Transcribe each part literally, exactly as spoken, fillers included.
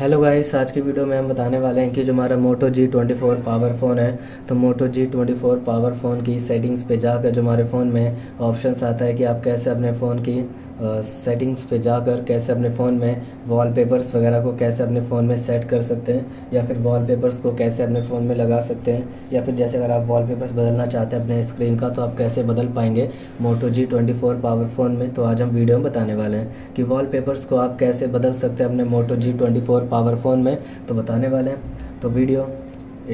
Hello guys, आज की video में हम बताने वाले हैं कि जो हमारा Moto G twenty four power phone है, तो Moto G twenty four power phone की सेटिंग्स पे जाकर जो हमारे फ़ोन में ऑप्शंस आता है कि आप कैसे अपने फ़ोन की सेटिंग्स पे जाकर कैसे अपने फ़ोन में वॉलपेपर्स वगैरह को कैसे अपने फ़ोन में सेट कर सकते हैं, या फिर वॉलपेपर्स को कैसे अपने फ़ोन में लगा सकते हैं, या फिर जैसे अगर आप वॉलपेपर्स बदलना चाहते हैं अपने स्क्रीन का तो आप कैसे बदल पाएंगे Moto G twenty four power phone में। तो आज हम वीडियो में बताने वाले हैं कि वॉलपेपर्स को आप कैसे बदल सकते हैं अपने Moto G twenty four power phone में, तो बताने वाले हैं। तो वीडियो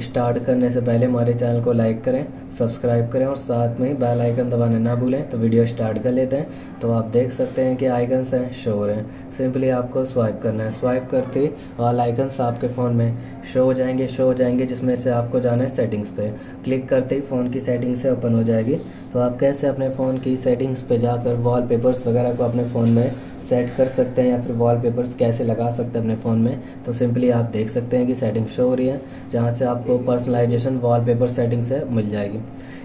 स्टार्ट करने से पहले हमारे चैनल को लाइक करें, सब्सक्राइब करें और साथ में ही बेल आइकन दबाना ना भूलें। तो वीडियो स्टार्ट कर लेते हैं। तो आप देख सकते हैं कि आइकन्स हैं, शो हो रहे हैं। सिंपली आपको स्वाइप करना है, स्वाइप करते ही ऑल आइकन्स आपके फ़ोन में शो हो जाएंगे शो हो जाएंगे जिसमें से आपको जाना है सेटिंग्स पे। क्लिक करते ही फ़ोन की सेटिंग्स से ओपन हो जाएगी। तो आप कैसे अपने फ़ोन की सेटिंग्स पर जाकर वॉलपेपर्स वगैरह को अपने फ़ोन में सेट कर सकते हैं या फिर वॉलपेपर्स कैसे लगा सकते हैं अपने फ़ोन में। तो सिंपली आप देख सकते हैं कि सेटिंग शो हो रही है, जहाँ से आपको पर्सनलाइजेशन वॉलपेपर सेटिंग से मिल जाएगी,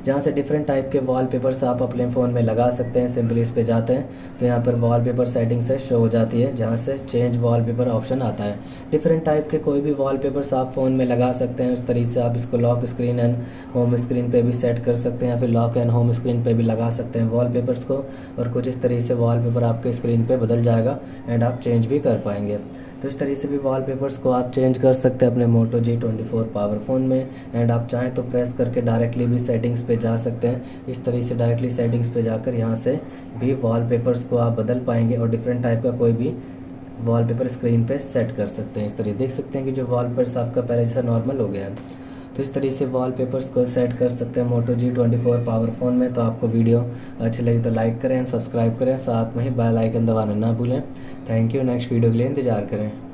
जहाँ से डिफरेंट टाइप के वॉलपेपर्स आप अपने फ़ोन में लगा सकते हैं। सिंपली इस पे जाते हैं तो यहाँ पर वॉलपेपर सेटिंग से शो हो जाती है, जहाँ से चेंज वॉलपेपर ऑप्शन आता है। डिफरेंट टाइप के कोई भी वॉलपेपर्स आप फ़ोन में लगा सकते हैं। उस तरीके से आप इसको lock screen and home screen पे भी सेट कर सकते हैं या फिर लॉक एंड होम स्क्रीन पे भी लगा सकते हैं वॉलपेपर्स को, और कुछ इस तरीके से वॉलपेपर आपके स्क्रीन पर बदल जाएगा एंड आप चेंज भी कर पाएंगे। तो इस तरीके से भी वॉलपेपर्स को आप चेंज कर सकते हैं अपने Moto G twenty four power phone में। एंड आप चाहें तो प्रेस करके डायरेक्टली भी सेटिंग्स पे जा सकते हैं। इस तरीके से डायरेक्टली सेटिंग्स पे जाकर यहाँ से भी वॉलपेपर्स को आप बदल पाएंगे और डिफरेंट टाइप का कोई भी वॉलपेपर स्क्रीन पे सेट कर सकते हैं। इस तरीके देख सकते हैं कि जो वॉलपेपर्स आपका पहले जैसा नॉर्मल हो गया है। तो इस तरीके से वॉलपेपर्स को सेट कर सकते हैं Moto G twenty four power phone में। तो आपको वीडियो अच्छी लगी तो लाइक करें, सब्सक्राइब करें, साथ में ही बेल आइकन दबाना ना भूलें। Thank you. नेक्स्ट वीडियो के लिए इंतजार करें।